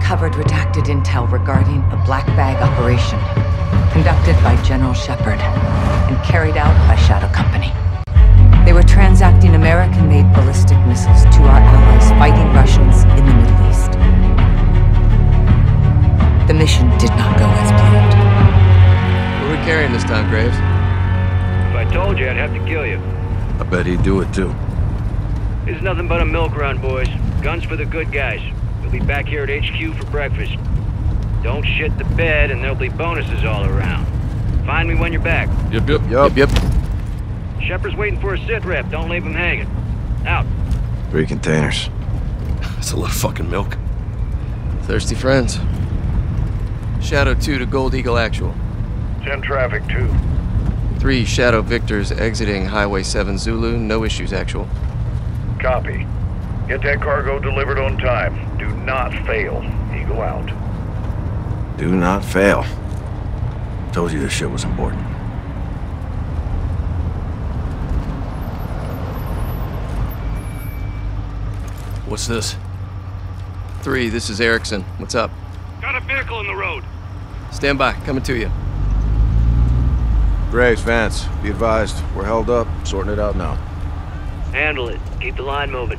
uncovered redacted intel regarding a black bag operation conducted by General Shepherd and carried out by Shadow Company. They were transacting American-made ballistic missiles to our allies fighting Russians in the Middle East. The mission did not go as planned. What are we carrying this time, Graves? If I told you, I'd have to kill you. I bet he'd do it, too. This is nothing but a milk run, boys. Guns for the good guys. We'll be back here at HQ for breakfast. Don't shit the bed, and there'll be bonuses all around. Find me when you're back. Yep. Shepard's waiting for a sit rep. Don't leave him hanging. Out. 3 containers. That's a lot of fucking milk. Thirsty friends. Shadow 2 to Gold Eagle Actual. 10 traffic 2. 3 Shadow Victors exiting Highway 7 Zulu. No issues, Actual. Copy. Get that cargo delivered on time. Do not fail. Eagle out. Do not fail. Told you this shit was important. What's this? 3, this is Erickson. What's up? Got a vehicle in the road. Stand by. Coming to you. Graves, Vance. Be advised. We're held up. Sorting it out now. Handle it. Keep the line moving.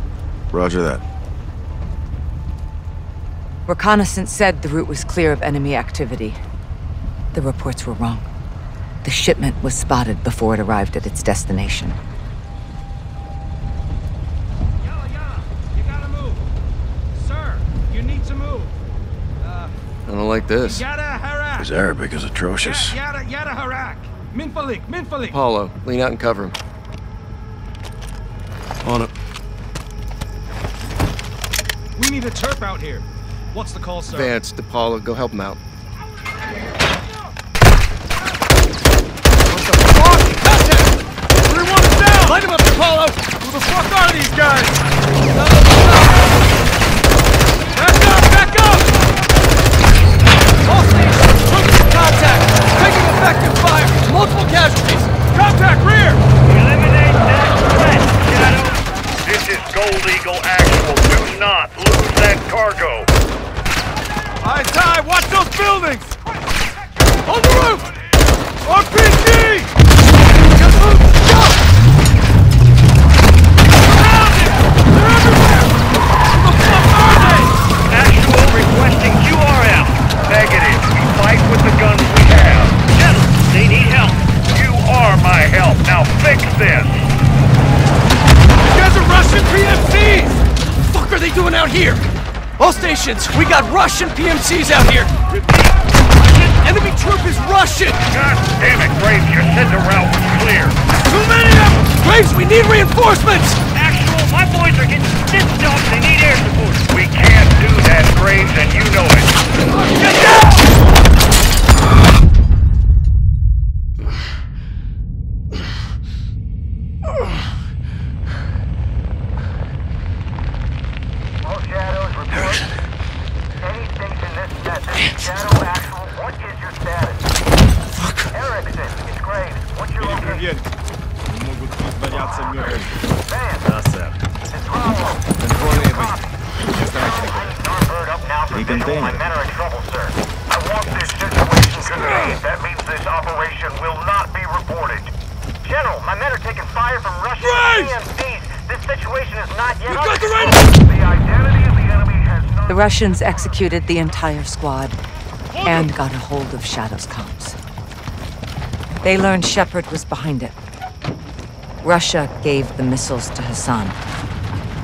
Roger that. Reconnaissance said the route was clear of enemy activity. The reports were wrong. The shipment was spotted before it arrived at its destination. I don't like this. His Arabic is atrocious. Apollo, lean out and cover him. On it. We need a chirp out here. What's the call, sir? Vance, DePaulo, go help him out. What the fuck? That's it! Everyone is down! Light him up, DePaulo! Who the fuck are these guys? Back up! All stations, looking for contact. Taking effective fire. Multiple casualties. Contact rear! Eliminate that threat, Shadow. This is Gold Eagle Actual. Do not lose that cargo. High tide, watch those buildings! On the roof! RPG! Just move! Jump! Surrounded! They're everywhere! What the fuck are they? Actual requesting QRF. Negative. We fight with the guns we have. Gentlemen, they need help. You are my help. Now fix this. You guys are Russian PMCs! What the fuck are they doing out here? All stations, we got Russian PMCs out here. Repeat. Enemy troop is Russian! God damn it, Graves, you said the route was clear. Too many of them! Graves, we need reinforcements! Actual, my boys are getting stitched up. They need air support. We can't do that, Graves, and you know it. Get down! All shadows report. Any station this message, Shadow Actual, what is your status? Fuck. Erickson, it's Graves. What's your location? He can think. My men are in trouble, sir. I want this situation contained. That means this operation will not be reported. General, my men are taking fire from Russian PMCs. This situation is not yet on the right. The identity of the enemy has not. The Russians executed the entire squad and got a hold of Shadow's comms. They learned Shepherd was behind it. Russia gave the missiles to Hassan.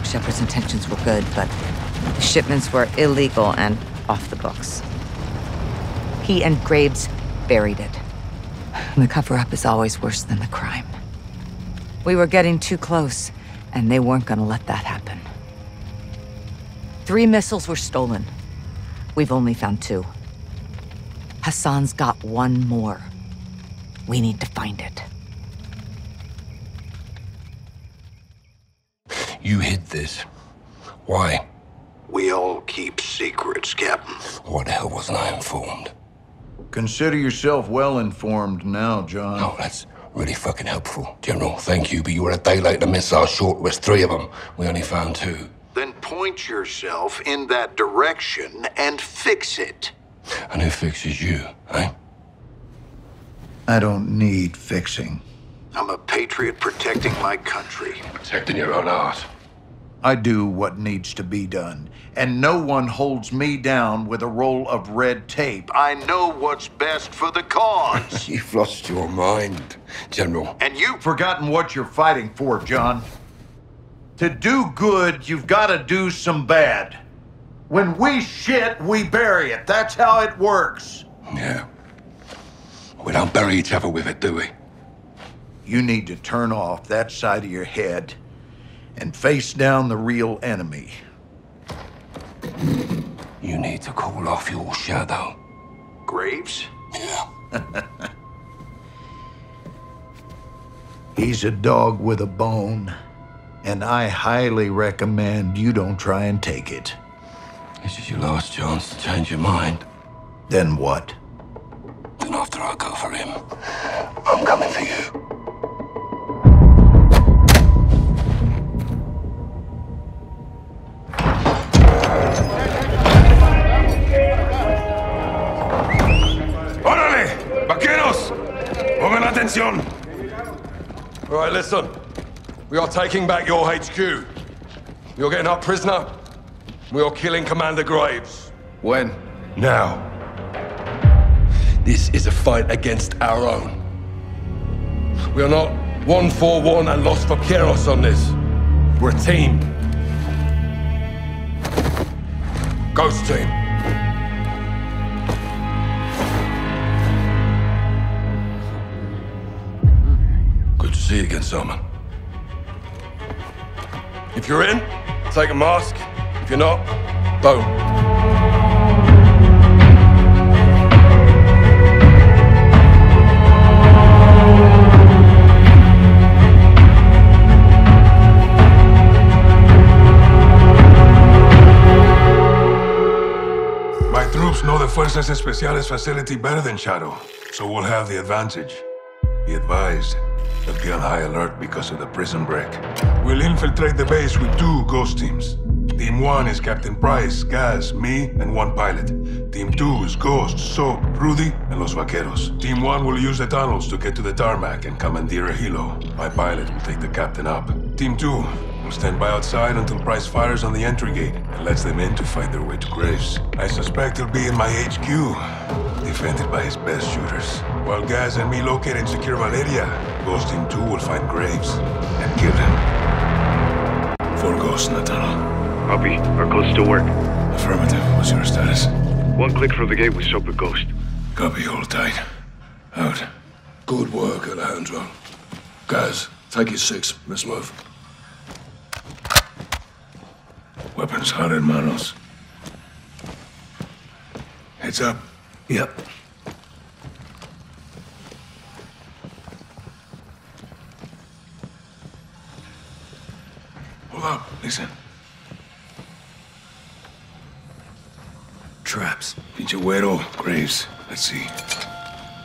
Shepherd's intentions were good, but the shipments were illegal and off the books. He and Graves buried it. And the cover-up is always worse than the crime. We were getting too close, and they weren't gonna let that happen. 3 missiles were stolen. We've only found 2. Hassan's got 1 more. We need to find it. You hid this. Why? We all keep secrets, Captain. What the hell wasn't I informed? Consider yourself well informed now, John. Oh, that's really fucking helpful. General, thank you, but you were a day late to miss our short. There was 3 of them. We only found 2. Then point yourself in that direction and fix it. And who fixes you, eh? I don't need fixing. I'm a patriot protecting my country. Protecting your own art. I do what needs to be done, and no one holds me down with a roll of red tape. I know what's best for the cause. You've lost your mind, General. And you've forgotten what you're fighting for, John. To do good, you've got to do some bad. When we shit, we bury it. That's how it works. Yeah. We don't bury each other with it, do we? You need to turn off that side of your head and face down the real enemy. You need to call off your shadow. Graves? Yeah. He's a dog with a bone, and I highly recommend you don't try and take it. This is your last chance to change your mind. Then what? Then after I go for him, I'm coming for you. Vaqueros! Pongan atención! All right, listen. We are taking back your HQ. You're getting our prisoner. We are killing Commander Graves. When? Now. This is a fight against our own. We are not one for one and Los Vaqueros on this. We're a team. Ghost team. See you again, Salman. If you're in, take a mask. If you're not, don't. My troops know the Fuerzas Especiales facility better than Shadow, so we'll have the advantage. Be advised. They'll be on high alert because of the prison break. We'll infiltrate the base with two ghost teams. Team 1 is Captain Price, Gaz, me, and one pilot. Team 2 is Ghost, Soap, Rudy, and Los Vaqueros. Team 1 will use the tunnels to get to the tarmac and commandeer a helo. My pilot will take the captain up. Team 2 will stand by outside until Price fires on the entry gate and lets them in to fight their way to Graves. I suspect he'll be in my HQ, defended by his best shooters. While Gaz and me locate and secure Valeria, Ghost Team 2 will find Graves and kill him. 4 ghosts in the tunnel. Copy. Our codes still work. Affirmative. What's your status? 1 click from the gate with Soap and Ghost. Copy. Hold tight. Out. Good work, Alejandro. Guys, take your 6. Let's move. Weapons hot, hermanos. Heads up. Yep. Hold up, listen. Traps. Pinchuero, Graves. Let's see.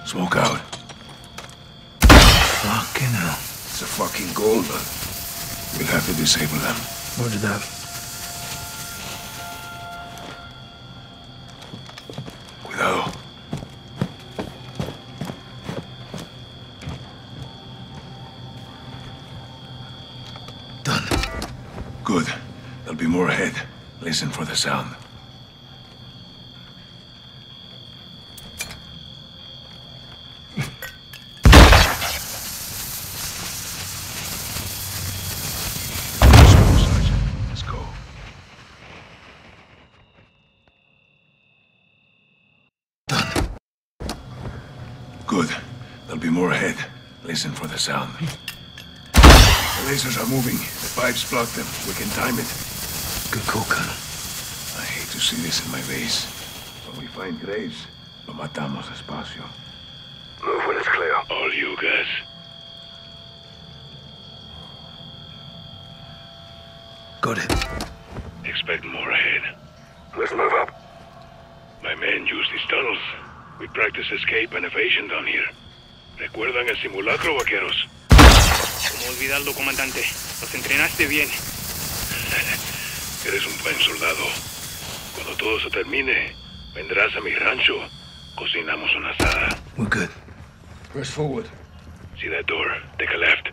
Smoke out. Fucking hell. It's a fucking gold. We'll have to disable them. Roger that. Cuidado. Good. There'll be more ahead. Listen for the sound. Listen for the sound. The lasers are moving. The pipes block them. We can time it. Good call, Connor. I hate to see this in my base. When we find Graves, lo matamos despacio. Move when it's clear. All you guys. Got it. Expect more ahead. Let's move up. My men use these tunnels. We practice escape and evasion down here. ¿Recuerdan el simulacro, vaqueros? ¿Cómo olvidarlo, comandante? Los entrenaste bien. Eres un buen soldado. Cuando todo se termine, vendrás a mi rancho. Cocinamos una asada. We're good. Press forward. See that door. Take a left.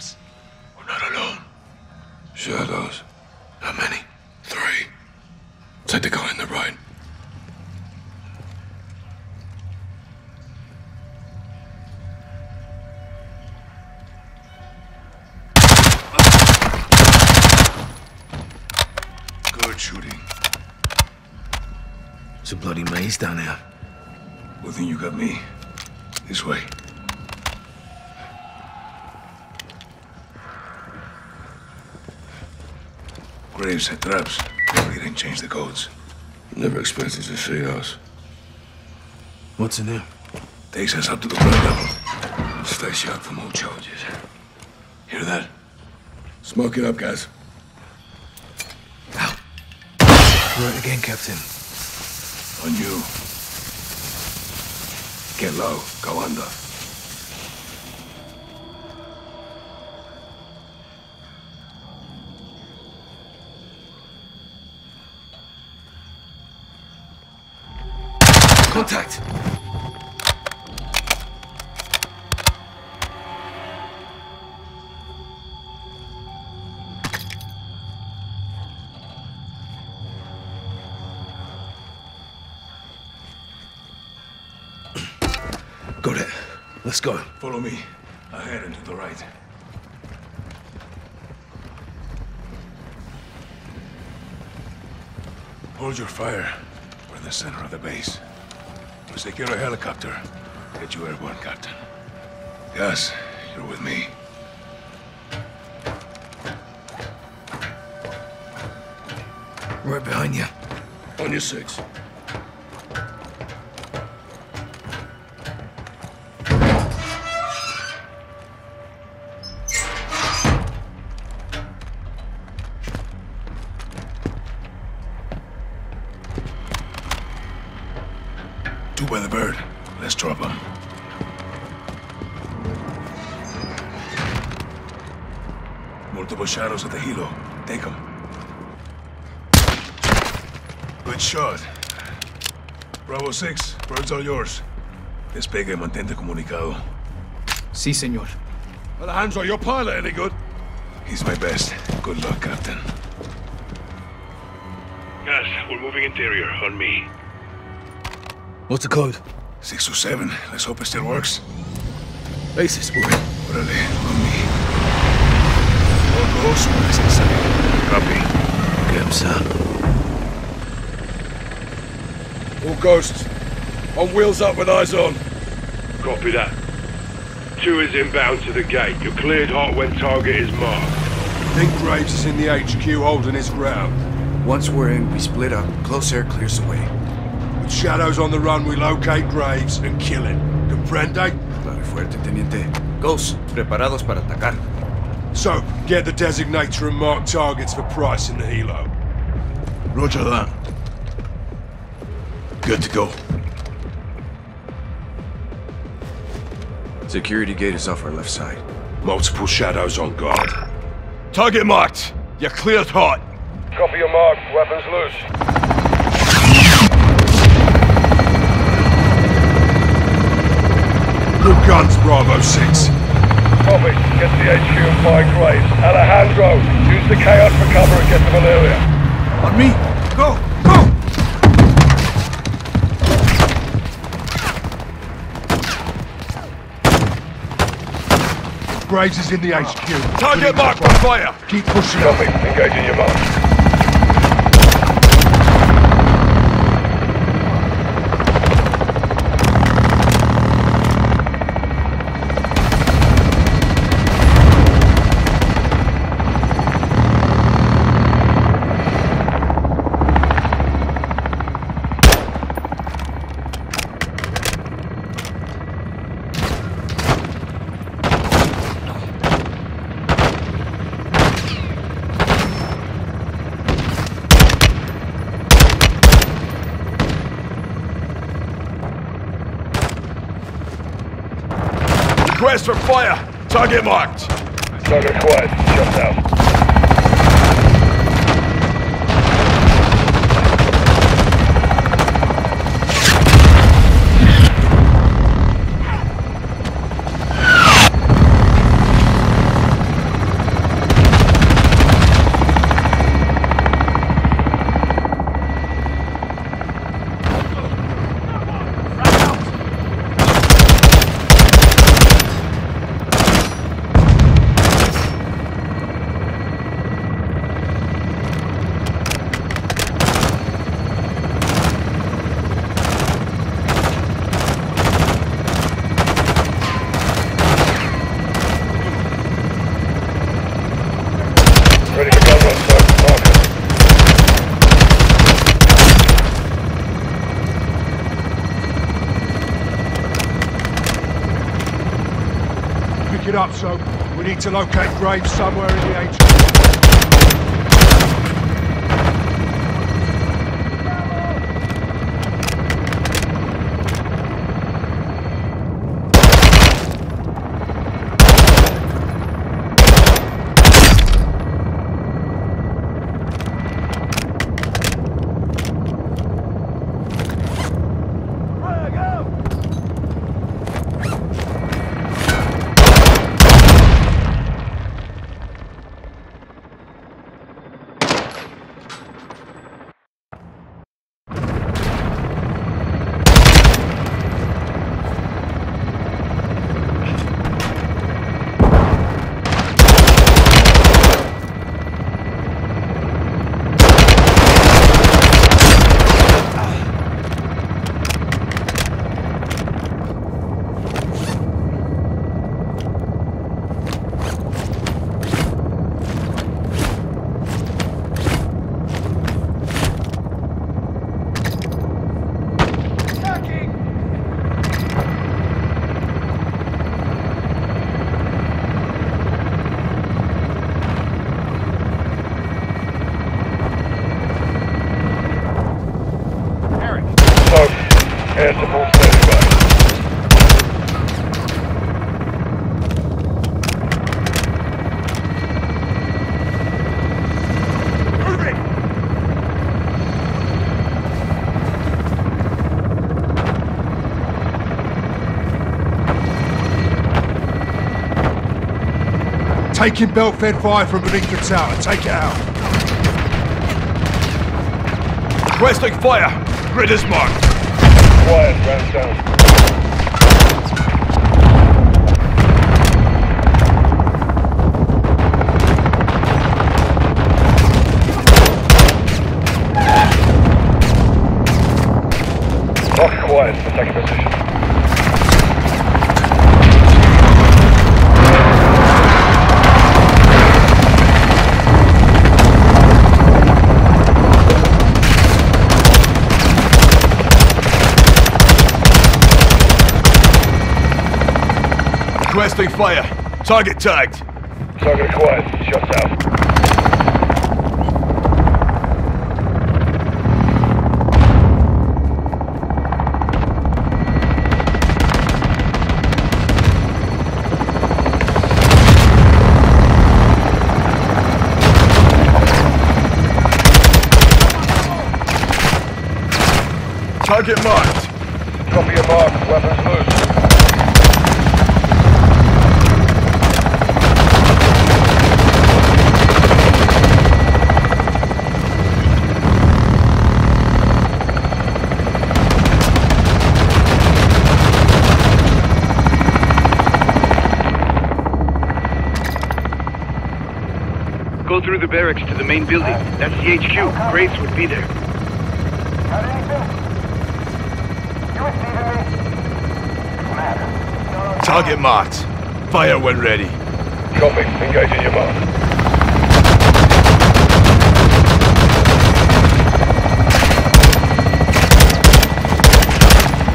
Psst. We're not alone. Shadows. How many? Three. Take the guy on the right. Good shooting. It's a bloody maze down here. Well, then you got me. This way. Graves set traps. They didn't change the codes. Never expected to see us. What's in there? Takes us up to the ground level. Stay sharp for more charges. Hear that? Smoke it up, guys. Ow. Right again, Captain. On you. Get low. Go under. Contact! Got it. Let's go. Follow me. Ahead and to the right. Hold your fire. We're in the center of the base. We'll secure a helicopter. Get you airborne, Captain. Gaz, you're with me. Right behind you. On your six. Shadows at the helo. Take them. Good shot. Bravo 6, birds are yours. Despegue y mantente comunicado. Sí, señor. Alejandro, your pilot any good? He's my best. Good luck, Captain. Yes, we're moving interior. On me. What's the code? 6 or 7. Let's hope it still works. Basis, boy. Orale, on me. Ghost is inside. Copy. Get him, sir. All Ghosts. On wheels up with eyes on. Copy that. 2 is inbound to the gate. You're cleared hot when target is marked. Think Graves is in the HQ holding his ground. Once we're in, we split up. Close air clears the way. With Shadows on the run, we locate Graves and kill him. Comprende? Claro y fuerte, Teniente. Ghosts, preparados para atacar. So, get the designator and mark targets for Price in the helo. Roger that. Good to go. Security gate is off our left side. Multiple Shadows on guard. Target marked! You're cleared hot! Copy your mark. Weapons loose. Good guns, Bravo 6. Copy. Get to the HQ and find Graves. Alejandro, use the chaos for cover and get to Valeria. On me! Go! Go! Graves is in the HQ. Target marked on fire! Keep pushing. Copy. Engaging your mark. Request for fire! Target marked! Target quiet. Shut down. up, Soap. We need to locate Graves somewhere in the ancient... Taking belt-fed fire from beneath the tower. Take it out. Requesting fire. Grid is marked. Quiet, round down. Requesting fire. Target tagged. Target acquired. Shots out. Target marked. Copy your mark. Weapons loose. Through the barracks to the main building. That's the HQ. Graves would be there. How did he do? You receiving me? Target marked. Fire when ready. Copy. Engage in your mark.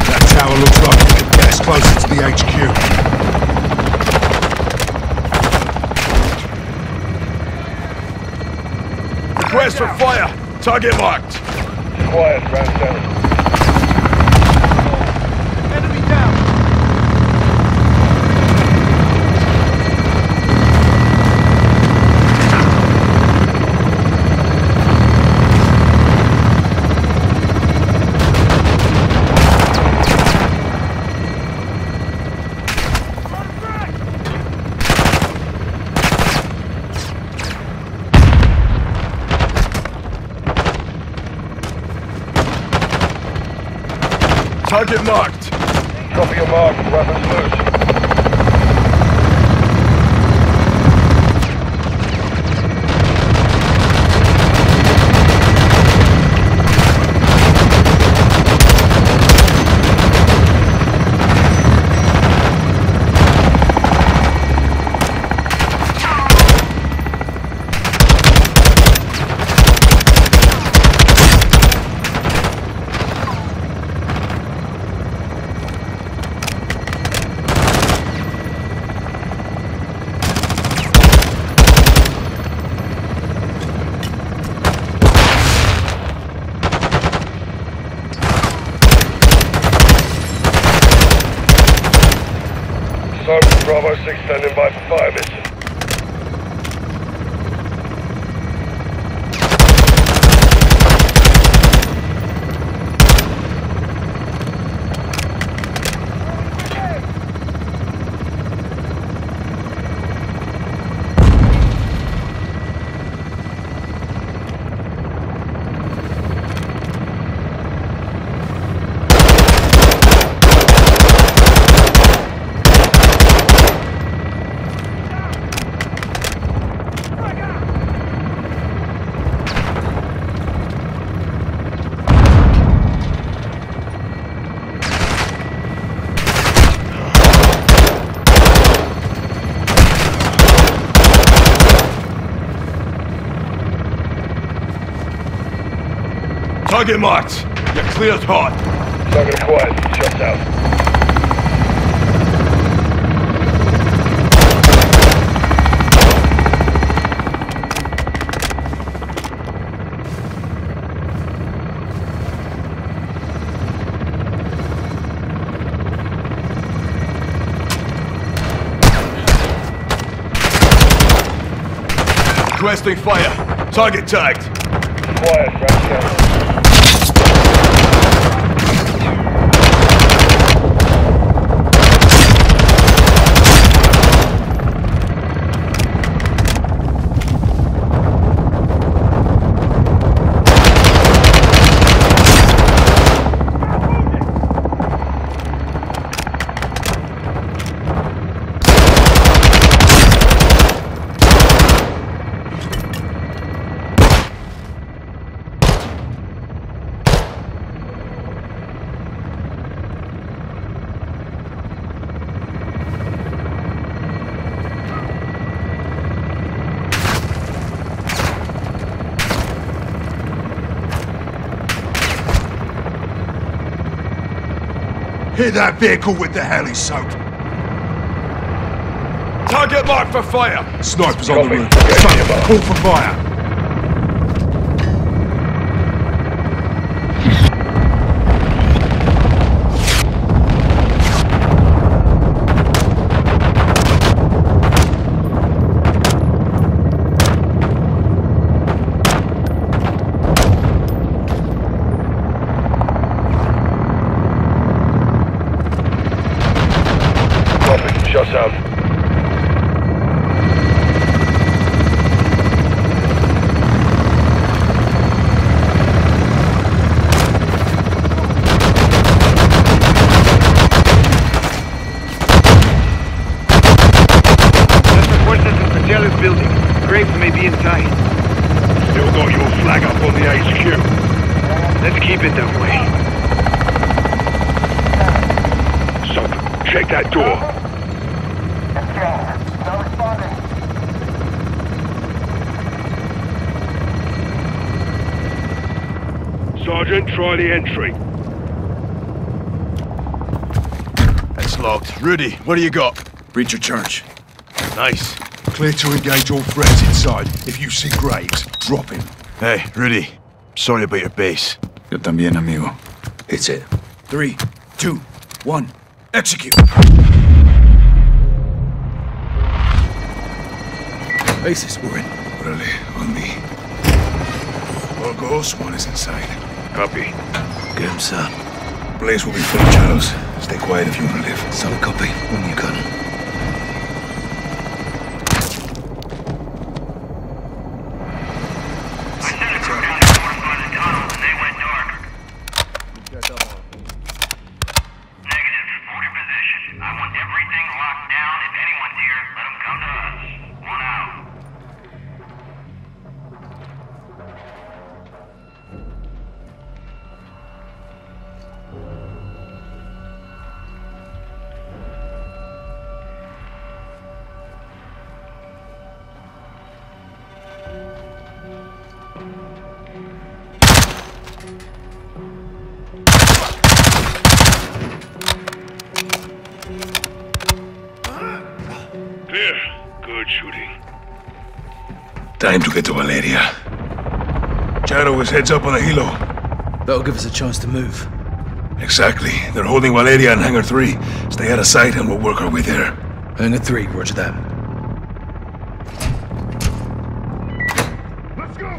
That tower looks like it could get us closer to the HQ. Request for fire! Target marked! Quiet, round down. Enemy down. Target marked. Copy your mark. Weapons loose. Bravo 6 standing by for fire mission. Target marked! You're cleared hot! Target acquired. Shuts out. Requesting fire! Target tagged! Quiet, right down. Hit that vehicle with the heli, Soap. Target marked for fire. Snipers on the roof. Soap, call for fire. Try the entry. That's locked. Rudy, what do you got? Breach of charge. Nice. Clear to engage all threats inside. If you see Graves, drop him. Hey, Rudy. Sorry about your base. Yo también, amigo. Hits it. 3, 2, 1. Execute! Bases, we're in. Really, on me. Well, Ghost, one is inside. Copy. Get him, sir. Blaze will be full of shadows. Stay quiet if you want to live. Solid copy. When you can. I sent a crew down to work on the tunnels and they went dark. Negative. Order position. I want everything locked down. If anyone's here, let them come to us. One out. Time to get to Valeria. Shadow is heads up on a helo. That'll give us a chance to move. Exactly. They're holding Valeria in Hangar 3. Stay out of sight and we'll work our way there. And a 3, roger that. Let's go,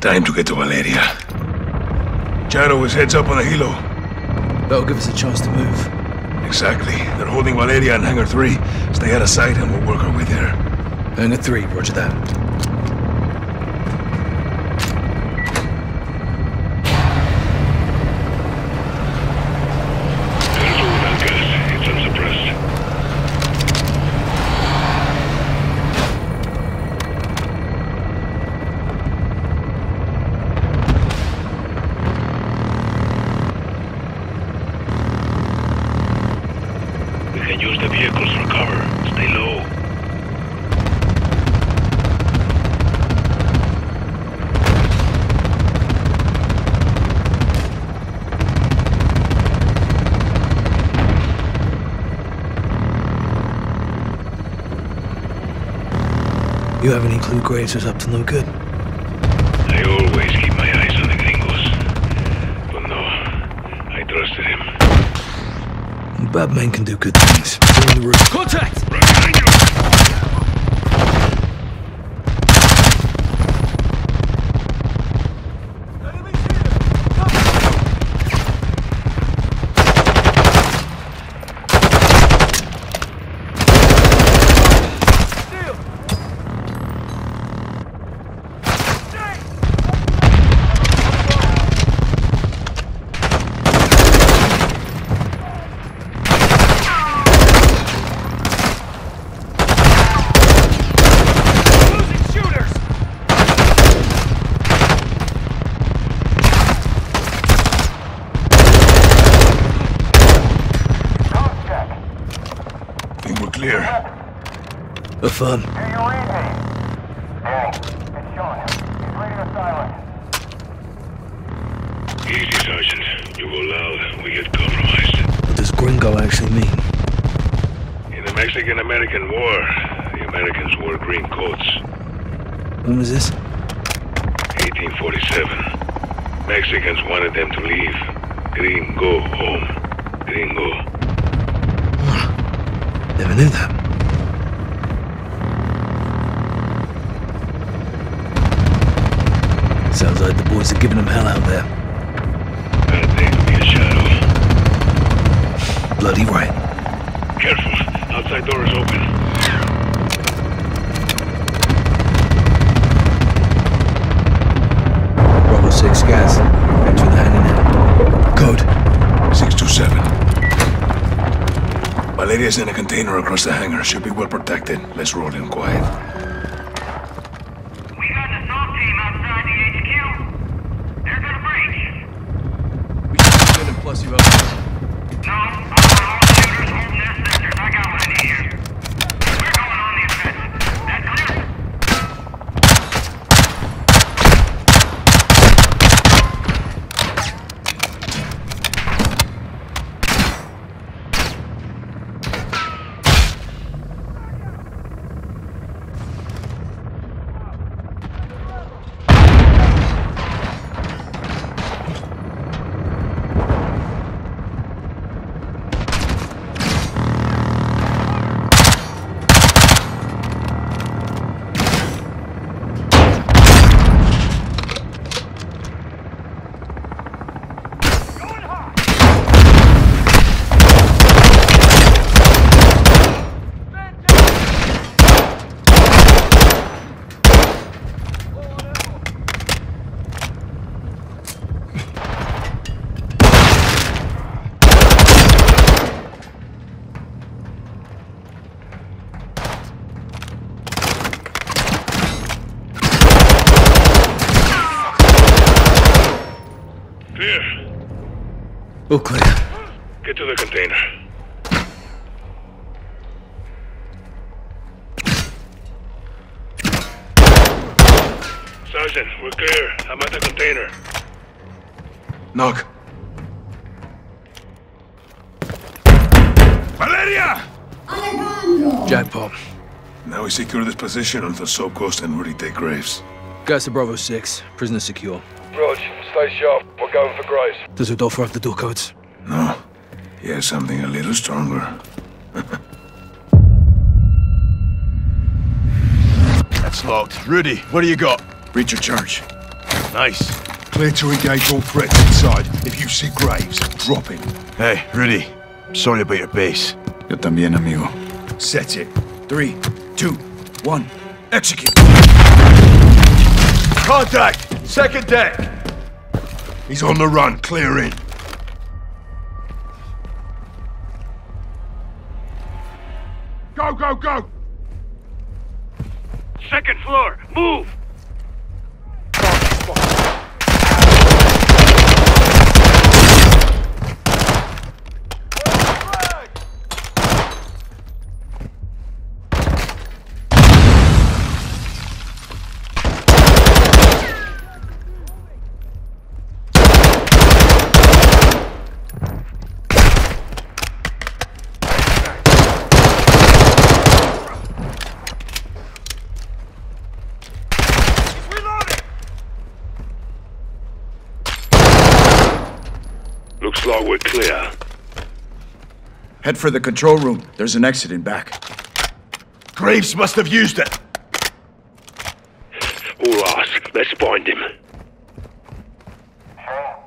time to get to Valeria. Shadow is heads up on a helo. That'll give us a chance to move. Exactly. They're holding Valeria in Hangar 3. Stay out of sight and we'll work our way there. And a 3, roger that. You haven't any clue Graves is up to no good? I always keep my eyes on the gringos. But no, I trusted him. Bad men can do good things. We're in the roof. Contact! Right behind you! Fun. Do you read me? Danny, it's Sean. He's ready to silence. Easy, Sergeant. You go loud, we get compromised. What does gringo actually mean? In the Mexican-American War, the Americans wore green coats. When was this? 1847. Mexicans wanted them to leave. Gringo home. Gringo. Huh. Never knew that. Sounds like the boys are giving them hell out there. Bad day to be a shadow. Bloody right. Careful. Outside door is open. Bravo 6, Gaz. Enter the hand in hand. Code 627. Valeria's in a container across the hangar. Should be well protected. Let's roll in quiet. Clear. All clear. Get to the container. Sergeant, we're clear. I'm at the container. Knock. Valeria! Alejandro! Jackpot. Now we secure this position until Soap, Ghost, and Rudy take Graves. Guys to Bravo 6. Prisoner secure. Rog, stay sharp. We're going for Graves. Does Rodolfo have the door codes? No. He has something a little stronger. That's locked. Rudy, what do you got? Breach of charge. Nice. Clear to engage all threats inside. If you see Graves, drop him. Hey, Rudy. Sorry about your base. Yo también, amigo. Set it. 3, 2, 1. Execute. Contact! Second deck! He's on the run. Clear in. Go, go, go! Second floor. Move! We're clear. Head for the control room. There's an exit in back. Graves must have used it. All ours. Let's find him. How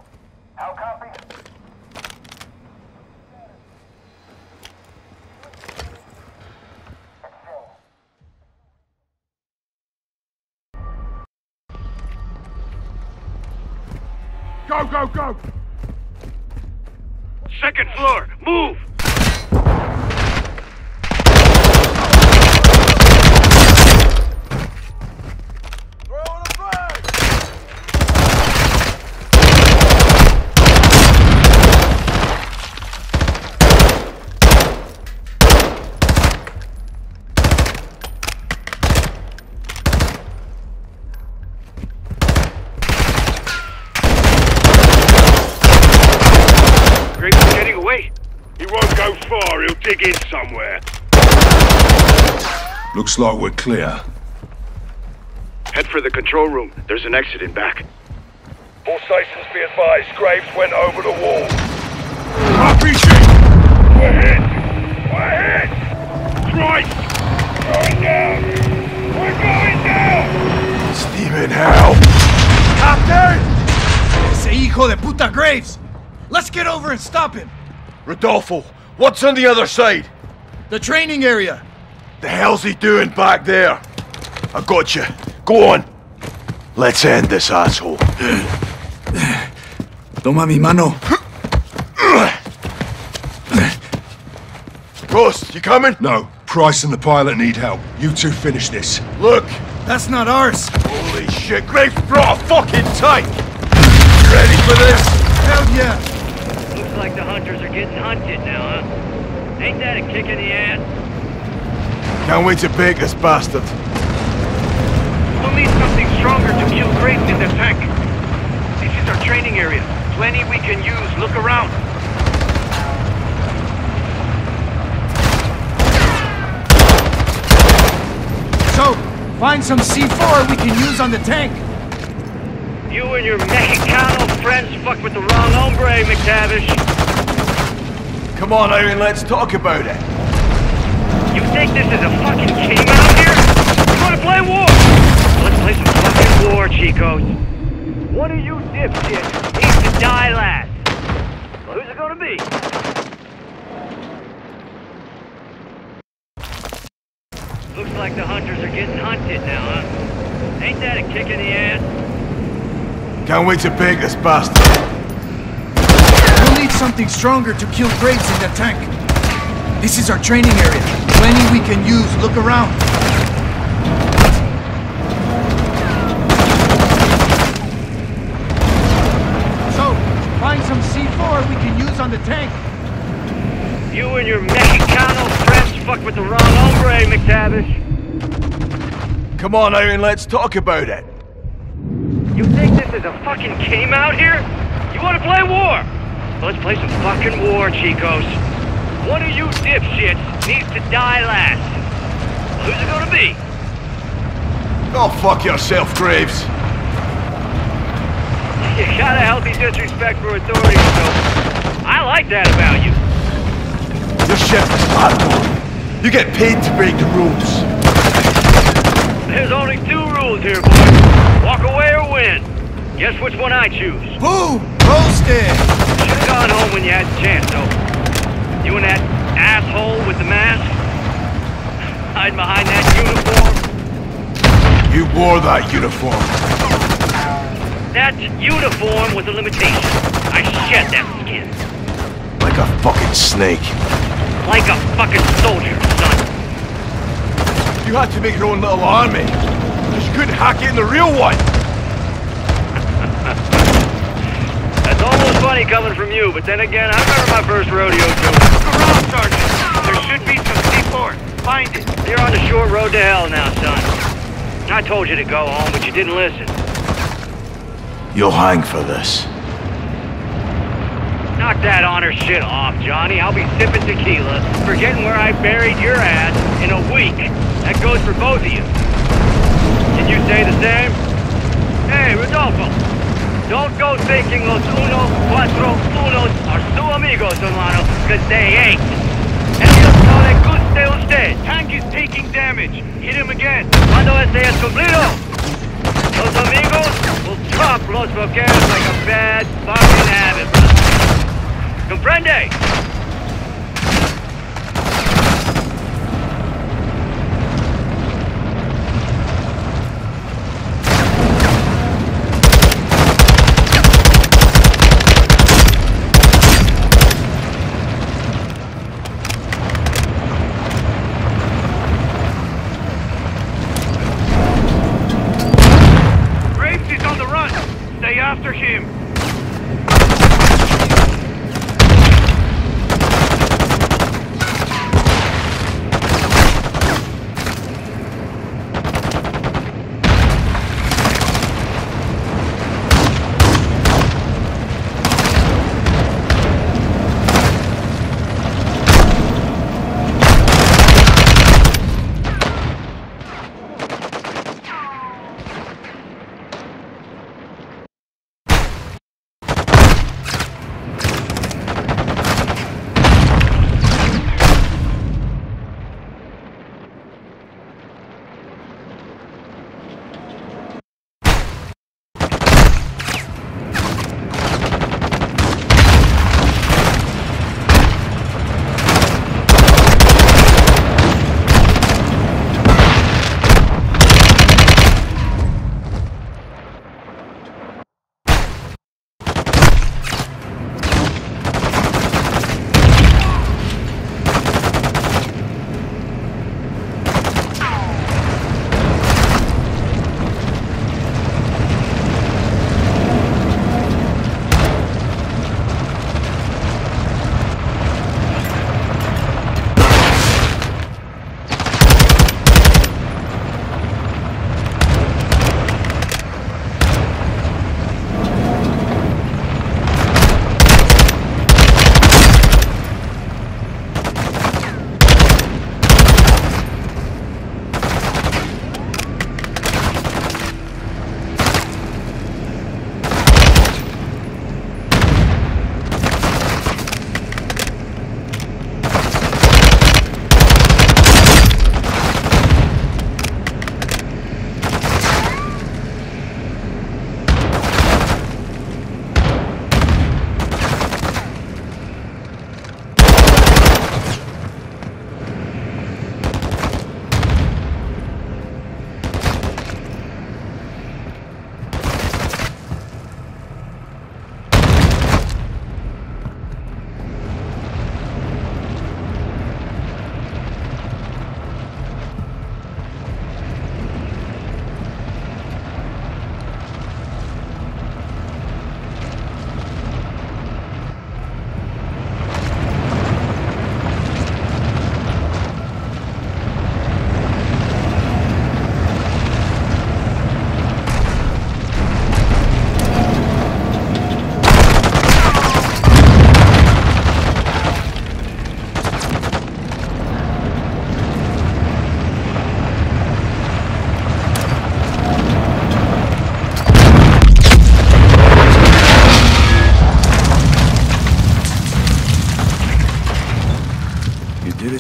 copy? Go, go, go! Second floor, move! Looks like we're clear. Head for the control room. There's an exit in back. All stations be advised. Graves went over the wall. RPG! We're hit! We're hit! Christ! Going down! We're going down! Steven, help! Captain! Ese hijo de puta Graves! Let's get over and stop him! Rodolfo, what's on the other side? The training area! The hell's he doing back there? I gotcha. Go on. Let's end this asshole. Toma mi mano. Ghost, you coming? No. Price and the pilot need help. You two finish this. Look. That's not ours. Holy shit. Graves brought a fucking tank. You ready for this? Hell yeah. Looks like the hunters are getting hunted now, huh? Ain't that a kick in the ass? Can't wait to bake this bastard. We'll need something stronger to kill Graves in the tank. This is our training area. Plenty we can use. Look around. So, find some C4 we can use on the tank. You and your Mexicano friends fuck with the wrong hombre, McTavish. Come on, Owen, let's talk about it. You think this is a fucking game out here? You wanna play war? Let's play some fucking war, Chicos. One of you dipshits needs to die last. Well, who's it gonna be? Looks like the hunters are getting hunted now, huh? Ain't that a kick in the ass? Can't wait to bake this bastard. We'll need something stronger to kill Graves in the tank. This is our training area. Plenty we can use. Look around. So, on the tank. You and your Mexicano friends fuck with the wrong hombre, McTavish. Come on, Aaron, let's talk about it. You think this is a fucking game out here? You want to play war? Well, let's play some fucking war, chicos. One of you dipshits needs to die last. Who's it gonna be? Go fuck yourself, Graves. You got a healthy disrespect for authority, Soap. I like that about you. Your ship is hard. You get paid to break the rules. There's only two rules here, boys. Walk away or win. Guess which one I choose. Boom! Roasted! Should've gone home when you had the chance, Soap. You and that asshole with the mask. Hide behind that uniform. You wore that uniform. That uniform was a limitation. I shed that skin. Like a fucking snake. Like a fucking soldier, son. You had to make your own little army. You couldn't hack it in the real one. That's almost funny coming from you, but then again, I remember my first rodeo joke. You're wrong, Sergeant. There should be some C4. Find it. You're on the short road to hell now, son. I told you to go home, but you didn't listen. You'll hang for this. Knock that honor shit off, Johnny. I'll be sipping tequila, forgetting where I buried your ass in a week. That goes for both of you. Can you say the same? Hey, Rodolfo, don't go thinking los uno, cuatro, unos are su amigos, hermano, because they ain't. Ellos no le guste usted. Tank is taking damage. Hit him again. Cuando este es cumplido, los amigos will drop Los Vaqueros like a bad fucking habit, brother. Comprende?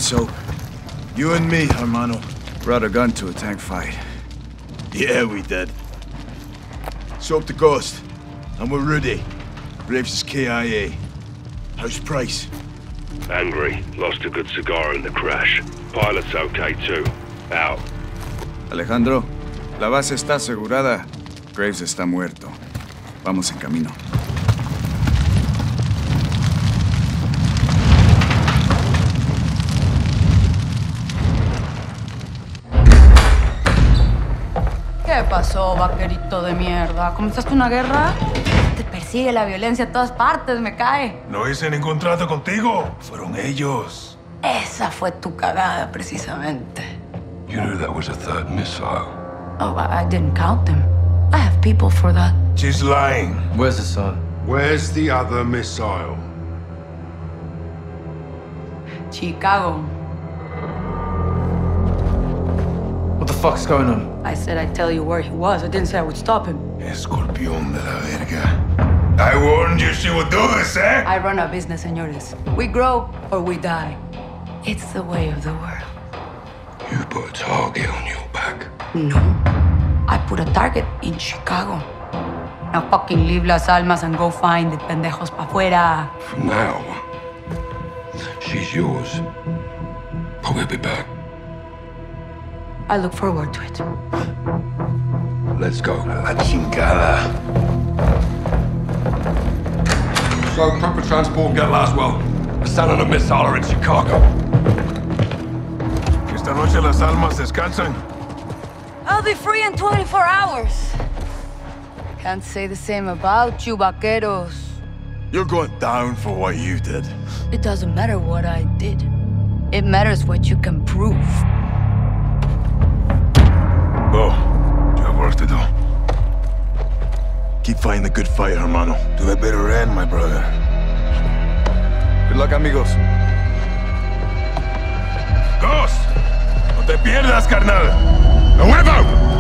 so you and me, hermano, brought a gun to a tank fight. Yeah, we did. Soap to Ghost. I'm with Rudy. Graves is KIA. How's Price? Angry. Lost a good cigar in the crash. Pilot's okay too. Out. Alejandro, la base está asegurada. Graves está muerto. Vamos en camino. ¿Qué pasó, vaquerito de mierda? ¿Comenzaste una guerra? Te persigue la violencia a todas partes, me cae. No hice ningún trato contigo. Fueron ellos. Esa fue tu cagada, precisamente. You knew that was a third missile. Oh, I didn't count them. I have people for that. She's lying. Where's the sun? Where's the other missile? Chicago. What the fuck's going on? I said I'd tell you where he was. I didn't say I would stop him. Escorpión de la verga. I warned you she would do this, eh? I run a business, señores. We grow or we die. It's the way of the world. You put a target on your back. No. I put a target in Chicago. Now fucking leave Las Almas and go find the pendejos pa' fuera. From now, she's yours. But we'll be back. I look forward to it. Let's go. La chingada. So, prep for transport, get Laswell. Hassan and a missile are in Chicago. Esta noche Las Almas descansan. I'll be free in 24 hours. Can't say the same about you, vaqueros. You're going down for what you did. It doesn't matter what I did. It matters what you can prove. Bo, you have work to do. Keep fighting the good fight, hermano. To the bitter end, my brother. Good luck, amigos. Ghost! No te pierdas, carnal! ¡A huevo!